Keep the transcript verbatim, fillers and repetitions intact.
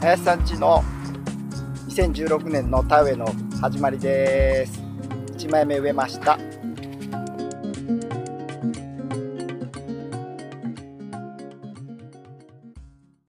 林さん家のにせんじゅうろくねんの田植えの始まりです。いちまいめ植えました。